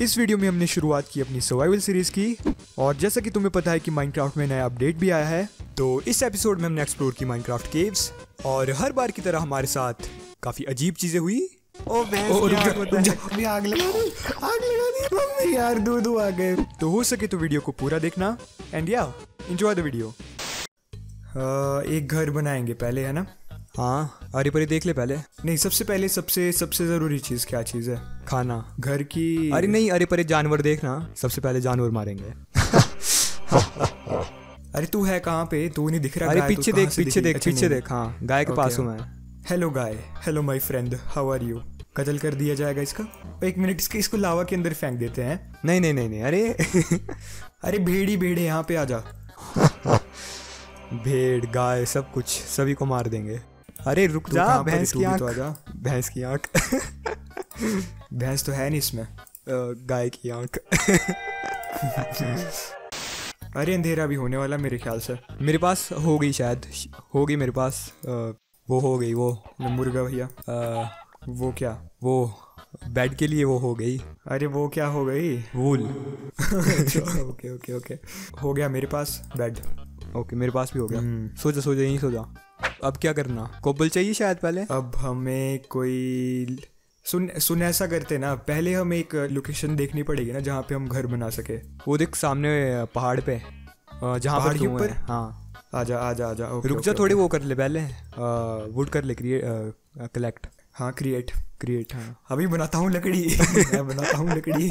इस वीडियो में हमने शुरुआत की अपनी सर्वाइवल सीरीज की, और जैसा कि तुम्हें पता है कि माइनक्राफ्ट में नया अपडेट भी आया है, तो इस एपिसोड में हमने एक्सप्लोर की माइनक्राफ्ट केव्स। और हर बार की तरह हमारे साथ काफी अजीब चीजें हुई। तो हो सके तो वीडियो को पूरा देखना एंड या एंजॉय द वीडियो। एक घर बनाएंगे पहले, है ना? हाँ, अरे परे देख ले पहले। नहीं, सबसे पहले सबसे जरूरी चीज क्या चीज है? खाना। घर की अरे नहीं, अरे परे जानवर देखना, सबसे पहले जानवर मारेंगे। अरे तू है कहाँ पे? तू नहीं दिख रहा। अरे पीछे देख, पीछे देख, पीछे देख। हाँ, गाय के पास हूँ मैं। Hello guy, hello my friend, how are you? कत्ल कर दिया जाएगा इसका। एक मिनट, इसको लावा के अंदर फेंक देते हैं। नहीं नहीं नहीं, नहीं अरे अरे भेड़ी भेड़े यहाँ पे आजा। भेड़, गाय, सब कुछ, सभी को मार देंगे। अरे रुक जा, भैंस की आँख तो आजा। भैंस की आँख भैंस तो है नहीं इसमें, गाय की आँख। अरे अंधेरा भी होने वाला मेरे ख्याल से। मेरे पास हो गई, शायद हो गई मेरे पास। वो हो गई, वो मुर्गा भैया। वो क्या, वो बेड के लिए वो हो गई। अरे वो क्या हो गई? वूल। ओके ओके ओके, हो गया मेरे पास बेड। ओके, मेरे पास भी हो गया। सोचा सोचा, यहीं सोचा। अब क्या करना? कोबल चाहिए शायद पहले। अब हमें कोई सुन ऐसा करते ना, पहले हमें एक लोकेशन देखनी पड़ेगी ना जहाँ पे हम घर बना सके। वो देख सामने पहाड़ पे, जहाँ पहाड़ के ऊपर। हाँ, आजा आजा आजा। ओके, रुक जा थोड़े। वो कर ले पहले, वुड कर ले। कलेक्ट। हाँ, क्रिएट। हाँ, अभी बनाता हूँ लकड़ी। मैं बनाता हूँ लकड़ी।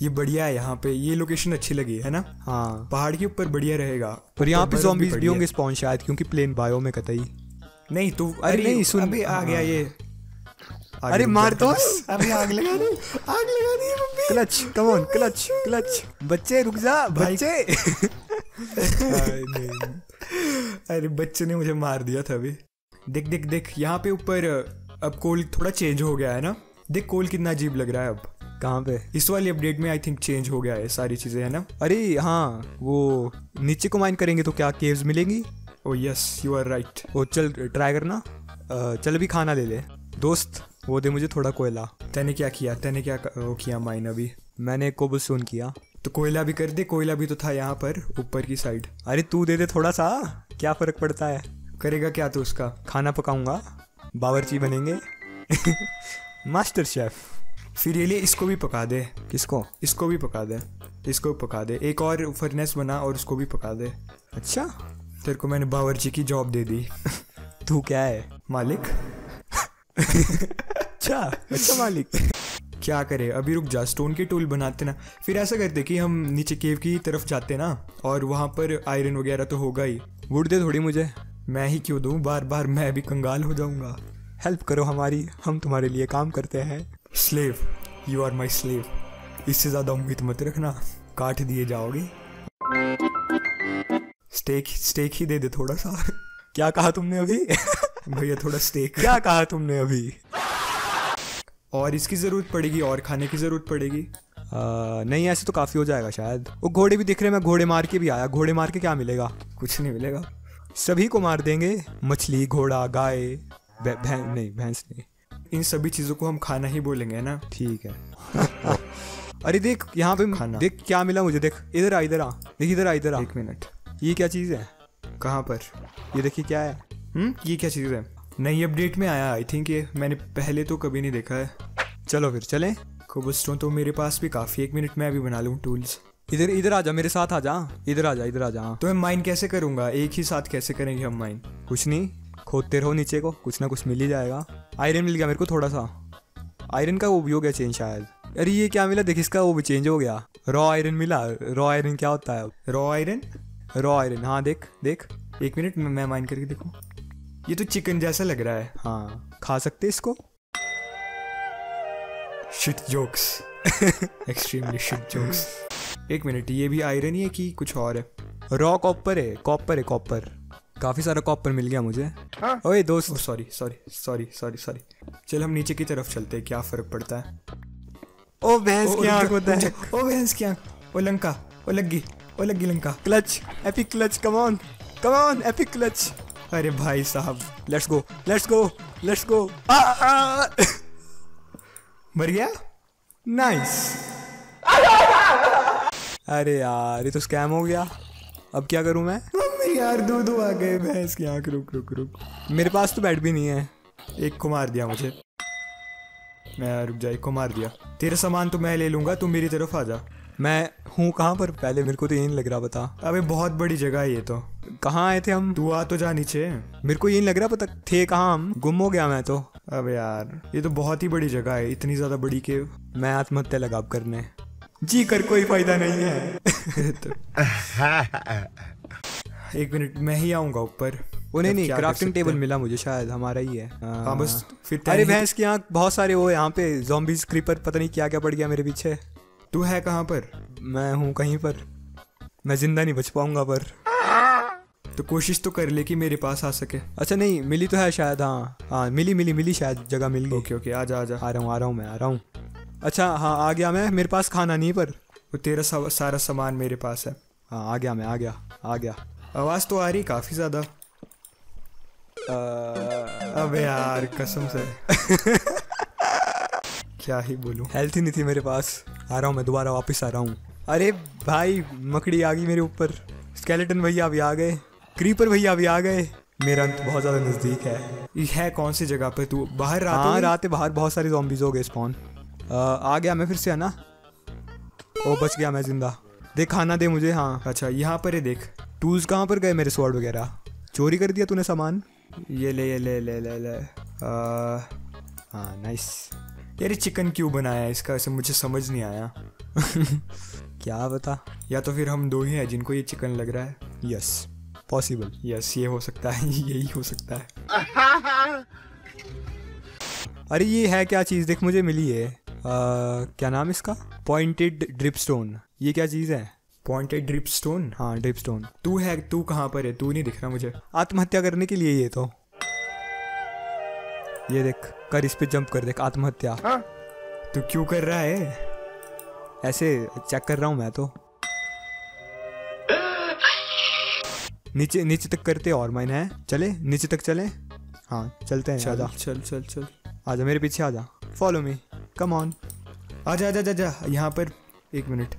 ये बढ़िया है, यहाँ पे ये लोकेशन अच्छी लगी है ना। हाँ, पहाड़ के ऊपर बढ़िया रहेगा। और यहाँ पे ज़ॉम्बीज भी होंगे स्पॉन शायद, क्योंकि प्लेन बायो में कतई नहीं। तो अरे नहीं, सुन अभी आ गया ये। अरे मार दो, अभी आग लगा दी, आग लगा दी। Clutch, come on, clutch clutch. बच्चे रुक जा, बच्चे। अरे बच्चे ने मुझे मार दिया था। अभी देख देख देख, यहाँ पे ऊपर अब कोल थोड़ा चेंज हो गया है ना। देख कोल कितना अजीब लग रहा है अब। कहाँ पे? इस वाली अपडेट में आई थिंक चेंज हो गया है सारी चीजें, है ना। अरे हाँ, वो नीचे को माइन करेंगे तो क्या केव्स मिलेंगी? Oh yes, you are right. ओ चल ट्राई करना। चल अभी खाना ले ले दोस्त। वो दे मुझे थोड़ा कोयला। तैने क्या किया? तैने क्या किया माइन? अभी मैंने कोबलस्टोन किया। तो कोयला भी कर दे। कोयला भी तो था यहाँ पर ऊपर की साइड। अरे तू दे दे थोड़ा सा, क्या फर्क पड़ता है। करेगा क्या तो उसका? खाना पकाऊंगा, बावर्ची बनेंगे। Master chef. फिर ये ले, इसको भी पका दे। किसको? इसको भी पका दे, इसको भी पका दे। एक और फर्नेस बना और उसको भी पका दे। अच्छा, तेरे को मैंने बावर्ची की जॉब दे दी। तू क्या है? मालिक। अच्छा मालिक। क्या करे? अभी रुक जा, स्टोन के टूल बनाते ना। फिर ऐसा करते कि हम नीचे केव की तरफ जाते ना, और वहाँ पर आयरन वगैरह तो होगा ही। वुड दे थोड़ी मुझे। मैं ही क्यों दूँ बार बार, मैं भी कंगाल हो जाऊँगा। हेल्प करो हमारी, हम तुम्हारे लिए काम करते हैं। Slave, you are my slave. इससे ज़्यादा उम्मीद मत रखना, काट दिए जाओगे। स्टेक ही दे दे थोड़ा सा। क्या कहा तुमने अभी? भैया थोड़ा स्टेक। क्या कहा तुमने अभी? और इसकी ज़रूरत पड़ेगी, और खाने की ज़रूरत पड़ेगी। नहीं, ऐसे तो काफ़ी हो जाएगा शायद। वो घोड़े भी दिख रहे हैं, मैं घोड़े मार के भी आया। घोड़े मार के क्या मिलेगा? कुछ नहीं मिलेगा, सभी को मार देंगे। मछली, घोड़ा, गाय, भैंस नहीं। इन सभी चीज़ों को हम खाना ही बोलेंगे ना, ठीक है। अरे देख यहाँ पे खाना। देख क्या मिला मुझे, देख इधर आ, इधर आ, देख इधर आ, इधर आ। एक मिनट, ये क्या चीज़ है? कहाँ पर? ये देखिए क्या है। ये क्या चीज़ है? नई अपडेट में आया आई थिंक, ये मैंने पहले तो कभी नहीं देखा है। चलो फिर चलें। कोबलस्टोन तो मेरे पास भी काफ़ी। एक मिनट मैं अभी बना लूँ टूल्स। इधर इधर आजा, मेरे साथ आजा, इधर आजा, इधर आजा। तो मैं माइन कैसे करूँगा? एक ही साथ कैसे करेंगे हम माइन? कुछ नहीं, खोदते रहो नीचे को, कुछ ना कुछ मिल ही जाएगा। आयरन मिल गया मेरे को थोड़ा सा। आयरन का वो भी हो गया चेंज शायद। अरे ये क्या मिला? देख इसका वो भी चेंज हो गया, रॉ आयरन मिला। रॉ आयरन क्या होता है? Raw iron. हाँ देख देख, एक मिनट मैं माइन करके देखूँ। ये तो चिकन जैसा लग रहा है। हाँ, खा सकते इसको। Shit jokes, extremely shit jokes. एक मिनट, ये भी आयरन ही है कि कुछ और है? रॉ कॉपर है, कॉपर है, कॉपर। काफ़ी सारा कॉपर मिल गया मुझे। हाँ? ओए दोस्त, सॉरी। चल हम नीचे की तरफ चलते हैं, क्या फ़र्क पड़ता है। ओ भैंस की आँख होता है, ओ भैंस की आँख। ओ लंका, ओ लगी Lanka. Clutch, epic clutch, come on come on, epic clutch. अरे भाई साहब, let's go let's go let's go. मर गया, नाइस। अरे यार ये तो स्कैम हो गया, अब क्या करूँ मैं। मम्मी यार दूध आ गए भैंस की आँख। रुक रुक रुक, मेरे पास तो बैट भी नहीं है। एक को मार दिया मुझे, मैं रुक जा, एक को मार दिया। तेरा सामान तो मैं ले लूँगा, तुम मेरी तरफ आ जा। मैं हूँ कहाँ पर पहले, मेरे को तो ये नहीं लग रहा पता। अबे बहुत बड़ी जगह है ये तो। कहाँ आए थे हम? तू आ तो जा नीचे। मेरे को ये नहीं लग रहा पता थे कहाँ हम, गुम हो गया मैं तो। अबे यार ये तो बहुत ही बड़ी जगह है, इतनी ज़्यादा बड़ी कि मैं आत्महत्या लगा करने जी कर कोई फायदा नहीं है। तो एक मिनट मैं ही आऊँगा ऊपर। वो नहीं क्राफ्टिंग टेबल मिला मुझे, शायद हमारा ही है। हाँ बस फिर। अरे भैंस की आँख, बहुत सारे वो यहाँ पे ज़ॉम्बीज क्रीपर पता नहीं क्या क्या पड़ गया मेरे पीछे। तू है कहाँ पर? मैं हूँ कहीं पर, मैं जिंदा नहीं बच पाऊंगा पर। तो कोशिश तो कर ले कि मेरे पास आ सके। अच्छा नहीं मिली तो है शायद। हाँ हाँ मिली मिली मिली, शायद जगह मिल गई। ओके ओके आजा आजा। आ रहा हूँ मैं, आ रहा हूँ। अच्छा हाँ आ गया मैं। मेरे पास खाना नहीं पर वो तेरा सारा सामान मेरे पास है। हाँ आ गया मैं, आ गया। आवाज़ तो आ रही काफ़ी ज़्यादा। अबे यार कसम से क्या ही बोलूँ, हेल्थ ही नहीं थी मेरे पास। आ रहा हूँ मैं दोबारा, वापस आ रहा हूँ। अरे भाई मकड़ी आ गई मेरे ऊपर। स्केलेटन भैया भी आ गए, क्रीपर भैया भी आ गए। मेरा अंत बहुत ज़्यादा नज़दीक है। ये है कौन सी जगह पे तू? बाहर रात। हाँ रात है, बाहर बहुत सारे ज़ॉम्बीज़ हो गए स्पॉन। आ गया मैं फिर से है ना। ओ बच गया मैं जिंदा। देख खाना दे मुझे। हाँ अच्छा यहाँ पर है देख। टूल्स कहाँ पर गए मेरे? स्वॉर्ड वगैरह चोरी कर दिया तूने सामान। ये ले ये ले ले ले ले। हाँ नाइस। यार चिकन क्यों बनाया इसका ऐसे, मुझे समझ नहीं आया। क्या बता, या तो फिर हम दो ही हैं जिनको ये चिकन लग रहा है। यस पॉसिबल, यस ये हो सकता है, यही हो सकता है। अरे ये है क्या चीज़? देख मुझे मिली है। क्या नाम इसका? Pointed dripstone. ये क्या चीज़ है? Pointed dripstone. हाँ ड्रिपस्टोन। तू कहाँ पर है? तू नहीं दिख रहा मुझे। आत्महत्या करने के लिए ये तो। ये देख कर, इस पे जंप कर। देख आत्महत्या। हाँ? तू क्यों कर रहा है ऐसे? चेक कर रहा हूँ मैं तो। नीचे नीचे तक करते और माइन है। चले नीचे तक चले। हाँ चलते हैं। चल चल चल चल आजा मेरे पीछे आजा। Follow me come on. आजा आजा आजा। यहाँ पर एक मिनट,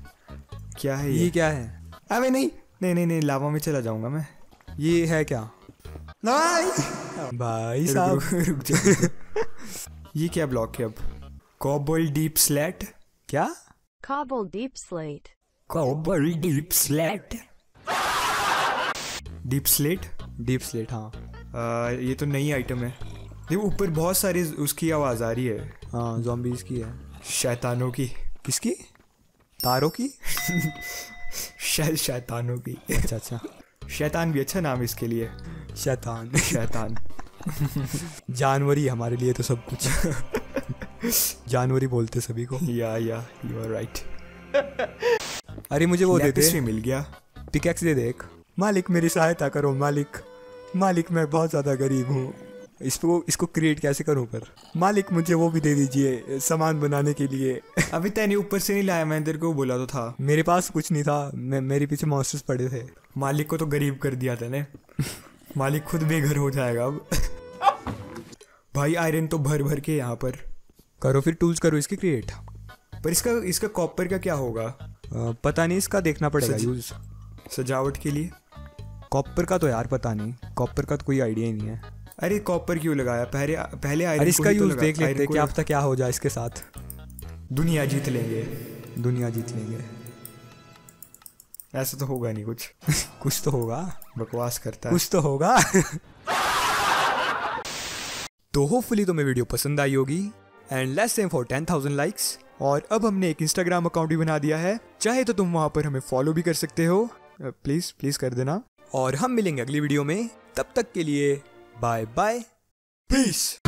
क्या है ये क्या है? अरे नहीं नहीं नहीं नहीं, लावा में चला जाऊंगा मैं। ये है क्या भाई साहब? रुक जाओ। ये क्या ब्लॉक है अब? Cobble deep slate. क्या? Cobble deep slate. Cobble deep slate, deep slate, deep slate. हाँ ये तो नई आइटम है। देखो ऊपर बहुत सारी उसकी आवाज आ रही है। हाँ ज़ॉम्बीज की है, शैतानों की। किसकी? तारों की। शैतानों की। अच्छा शैतान भी अच्छा नाम इसके लिए। शैतान शैतान। जानवरी हमारे लिए तो सब कुछ। जानवरी बोलते सभी को। या यू आर राइट। अरे मुझे वो दे दे। मिल गया पिकैक्स। दे देख। मालिक मेरी सहायता करो मालिक, मालिक मैं बहुत ज़्यादा गरीब हूँ। इसको क्रिएट कैसे करूँ पर? मालिक मुझे वो भी दे दीजिए सामान बनाने के लिए। अभी तैने ऊपर से नहीं लाया, मैं तेरे को बोला तो था। मेरे पास कुछ नहीं था, मेरे पीछे मॉन्स्टर्स पड़े थे। मालिक को तो गरीब कर दिया तेने। मालिक खुद बेघर हो जाएगा अब। भाई आयरन तो भर भर के यहाँ पर। करो फिर टूल्स करो इसके क्रिएट। पर इसका कॉपर का क्या होगा? पता नहीं, इसका देखना पड़ेगा यूज। सजावट के लिए कॉपर का तो यार पता नहीं, कॉपर का तो कोई आइडिया ही नहीं है। अरे कॉपर क्यों लगाया? पहले आयरन इसका यूज तो देख लेते हैं, क्या पता क्या हो जाए इसके साथ। दुनिया जीत लेंगे, दुनिया जीत लेंगे। ऐसा तो होगा नहीं कुछ। कुछ तो होगा, बकवास करता है। कुछ तो होगा। तो होपफुली तुम्हें वीडियो पसंद आई होगी and let's aim for 10,000 likes. और अब हमने एक इंस्टाग्राम अकाउंट भी बना दिया है, चाहे तो तुम वहां पर हमें फॉलो भी कर सकते हो। प्लीज प्लीज कर देना। और हम मिलेंगे अगली वीडियो में, तब तक के लिए बाय बाय, पीस।